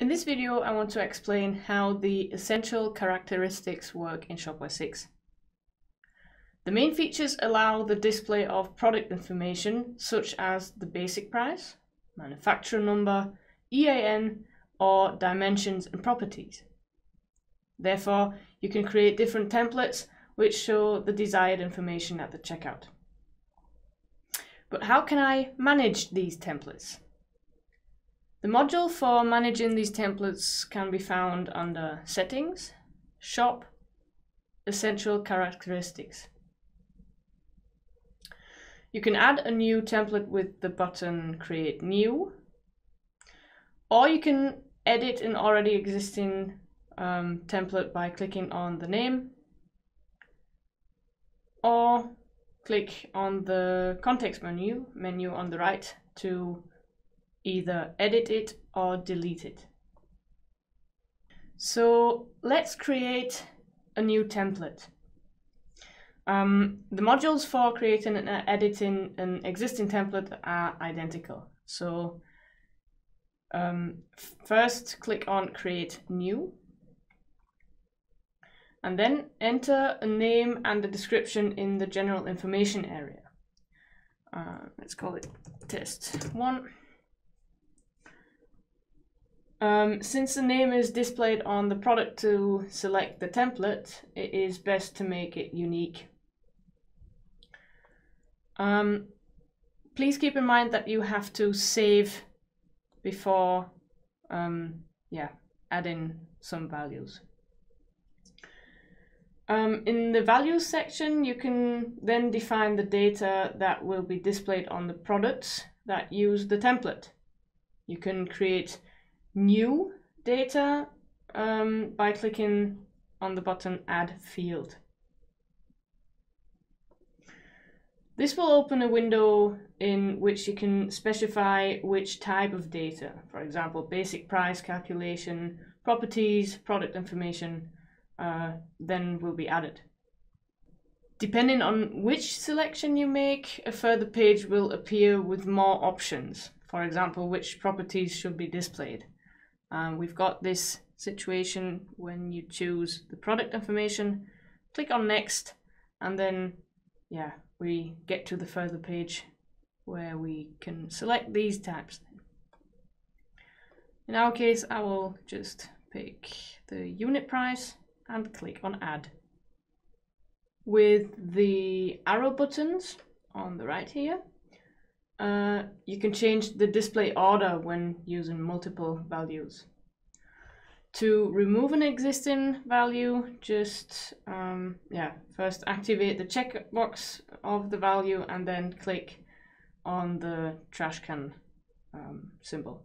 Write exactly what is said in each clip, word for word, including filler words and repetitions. In this video, I want to explain how the essential characteristics work in Shopware six. The main features allow the display of product information such as the basic price, manufacturer number, E A N, or dimensions and properties. Therefore, you can create different templates which show the desired information at the checkout. But how can I manage these templates? The module for managing these templates can be found under Settings, Shop, Essential Characteristics. You can add a new template with the button Create New, or you can edit an already existing um, template by clicking on the name, or click on the context menu, menu on the right to either edit it or delete it. So let's create a new template. Um, the modules for creating and editing an existing template are identical. So um, first click on Create New, and then enter a name and a description in the general information area. Uh, let's call it Test One. Um, since the name is displayed on the product to select the template, it is best to make it unique. Um, please keep in mind that you have to save before um, yeah, adding some values. Um, in the values section, you can then define the data that will be displayed on the products that use the template. You can create new data um, by clicking on the button Add Field. This will open a window in which you can specify which type of data, for example, basic price calculation, properties, product information, uh, then will be added. Depending on which selection you make, a further page will appear with more options, for example, which properties should be displayed. Um, we've got this situation when you choose the product information, click on next, and then yeah, we get to the further page where we can select these types. In our case, I will just pick the unit price and click on Add. With the arrow buttons on the right here, Uh, you can change the display order when using multiple values. To remove an existing value, just um, yeah, first activate the checkbox of the value and then click on the trash can um, symbol.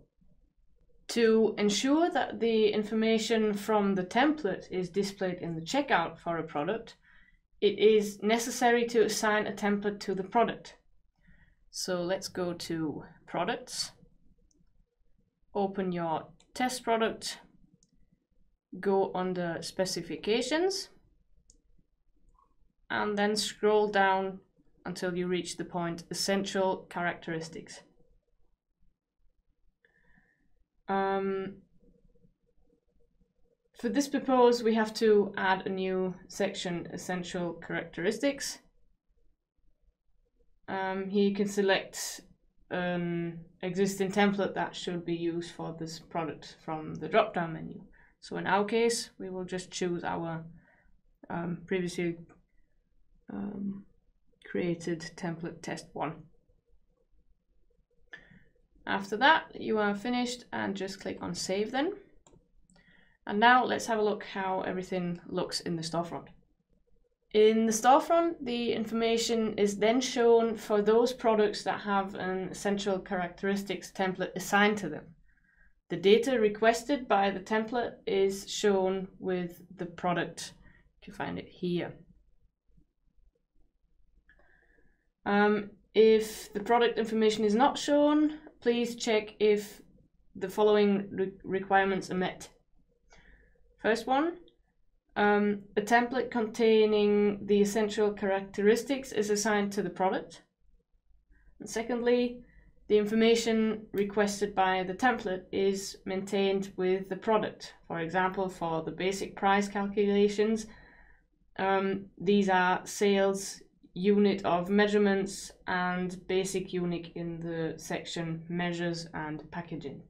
To ensure that the information from the template is displayed in the checkout for a product, it is necessary to assign a template to the product. So let's go to products, open your test product, go under specifications, and then scroll down until you reach the point essential characteristics. Um, for this purpose, we have to add a new section, essential characteristics. Um, here you can select an existing template that should be used for this product from the drop-down menu. So in our case, we will just choose our um, previously um, created template test one. After that, you are finished and just click on Save then. And now let's have a look how everything looks in the storefront. In the storefront, the information is then shown for those products that have an essential characteristics template assigned to them. The data requested by the template is shown with the product. You can find it here. Um, if the product information is not shown, please check if the following re requirements are met. First one. Um, a template containing the essential characteristics is assigned to the product. And secondly, The information requested by the template is maintained with the product. For example, for the basic price calculations, um, these are sales, unit of measurements, and basic unit in the section measures and packaging.